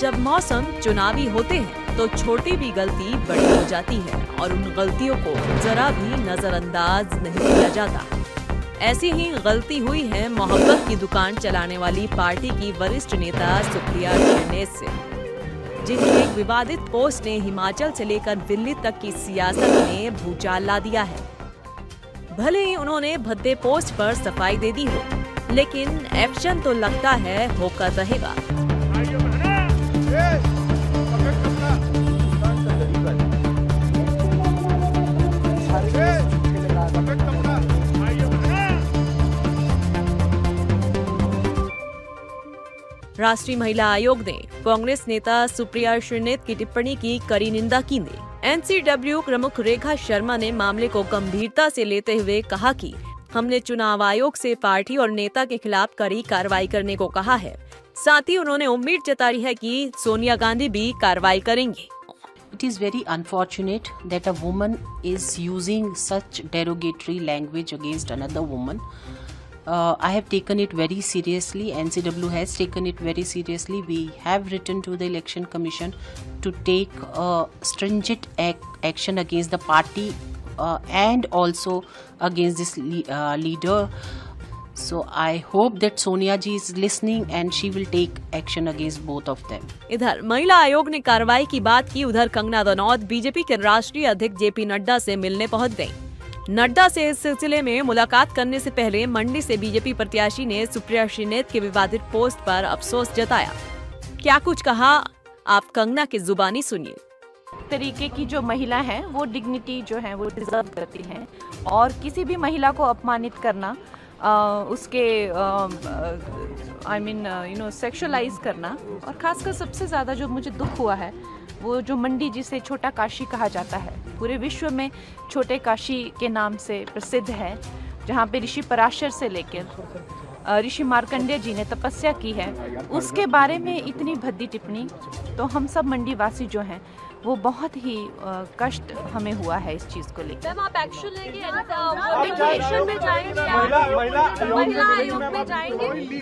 जब मौसम चुनावी होते हैं तो छोटी भी गलती बड़ी हो जाती है और उन गलतियों को जरा भी नजरअंदाज नहीं किया जाता। ऐसी ही गलती हुई है मोहब्बत की दुकान चलाने वाली पार्टी की वरिष्ठ नेता सुप्रिया श्रीनेत से, जिनकी एक विवादित पोस्ट ने हिमाचल से लेकर दिल्ली तक की सियासत में भूचाल ला दिया है। भले ही उन्होंने भद्दे पोस्ट पर सफाई दे दी हो, लेकिन एक्शन तो लगता है होकर रहेगा। राष्ट्रीय महिला आयोग ने कांग्रेस नेता सुप्रिया श्रीनेत की टिप्पणी की कड़ी निंदा की। एनसीडब्ल्यू प्रमुख रेखा शर्मा ने मामले को गंभीरता से लेते हुए कहा कि हमने चुनाव आयोग से पार्टी और नेता के खिलाफ कड़ी कार्रवाई करने को कहा है। साथ ही उन्होंने उम्मीद जताई है कि सोनिया गांधी भी कार्रवाई करेंगी। It is very unfortunate that a woman is using such derogatory language against another woman. I have taken it very seriously. NCW has taken it very seriously. We have written to the Election Commission to take stringent action against the party and also against this leader. So I hope that Sonia ji is listening and she will take action against both of them. इधर महिला आयोग ने कार्रवाई की बात की, उधर Kangana Ranaut BJP के राष्ट्रीय अध्यक्ष जेपी नड्डा से मिलने पहुंच गईं। नड्डा से इस सिलसिले में मुलाकात करने से पहले मंडी से बीजेपी प्रत्याशी ने सुप्रिया श्रीनेत के विवादित पोस्ट पर अफसोस जताया। क्या कुछ कहा, आप कंगना की जुबानी सुनिए। तरीके की जो महिला है वो डिग्निटी जो है वो डिजर्व करती है, और किसी भी महिला को अपमानित करना, उसके सेक्सुअलाइज करना, और खासकर सबसे ज़्यादा जो मुझे दुख हुआ है वो जो मंडी जिसे छोटा काशी कहा जाता है, पूरे विश्व में छोटे काशी के नाम से प्रसिद्ध है, जहाँ पे ऋषि पराशर से लेकर ऋषि मारकंडे जी ने तपस्या की है, उसके बारे में इतनी भद्दी टिप्पणी, तो हम सब मंडी वासी जो हैं वो बहुत ही कष्ट हमें हुआ है इस चीज़ को लेकर। मैम आप एक्शन लेंगे?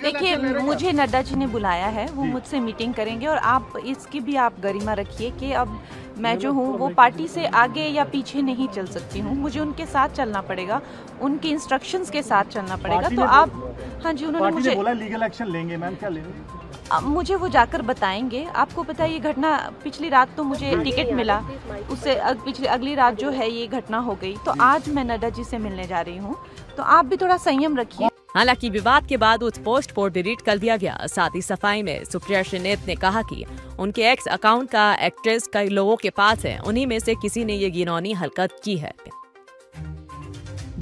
देखिए मुझे नड्डा जी ने बुलाया है, वो मुझसे मीटिंग करेंगे, और आप इसकी भी आप गरिमा रखिए कि अब मैं जो हूँ वो पार्टी से आगे या पीछे नहीं चल सकती हूँ, मुझे उनके साथ चलना पड़ेगा, उनके इंस्ट्रक्शंस के साथ चलना पड़ेगा। तो आप हाँ जी, उन्होंने मुझे बोला लीगल एक्शन लेंगे। मैम क्या लेंगे? मुझे वो जाकर बताएंगे। आपको पता है ये घटना पिछली रात तो मुझे टिकट मिला, उससे अगली रात जो है ये घटना हो गई, तो आज मैं नड्डा जी से मिलने जा रही हूँ, तो आप भी थोड़ा संयम रखिए। हालांकि विवाद के बाद उस पोस्ट को डिलीट कर दिया गया। साथ ही सफाई में सुप्रिया श्रीनेत ने कहा कि उनके एक्स अकाउंट का एक्ट्रेस कई लोगों के पास है, उन्हीं में से किसी ने ये घिनौनी हरकत की है।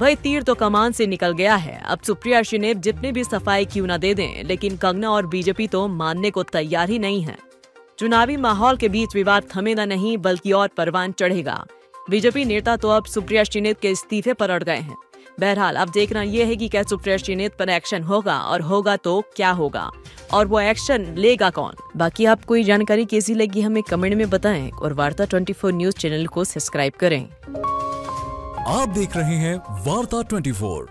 भाई तीर तो कमान से निकल गया है, अब सुप्रिया श्रीनेत जितने भी सफाई क्यों न दे दें, लेकिन कंगना और बीजेपी तो मानने को तैयार ही नहीं है। चुनावी माहौल के बीच विवाद थमेगा नहीं बल्कि और परवान चढ़ेगा। बीजेपी नेता तो अब सुप्रिया श्रीनेत के इस्तीफे पर अड़ गए हैं। बहरहाल अब देखना यह है कि क्या सुप्रिया श्रीनेत पर एक्शन होगा, और होगा तो क्या होगा, और वो एक्शन लेगा कौन। बाकी आपको ये जानकारी कैसी लगी हमें कमेंट में बताएं, और वार्ता 24 न्यूज चैनल को सब्सक्राइब करें। आप देख रहे हैं वार्ता 24।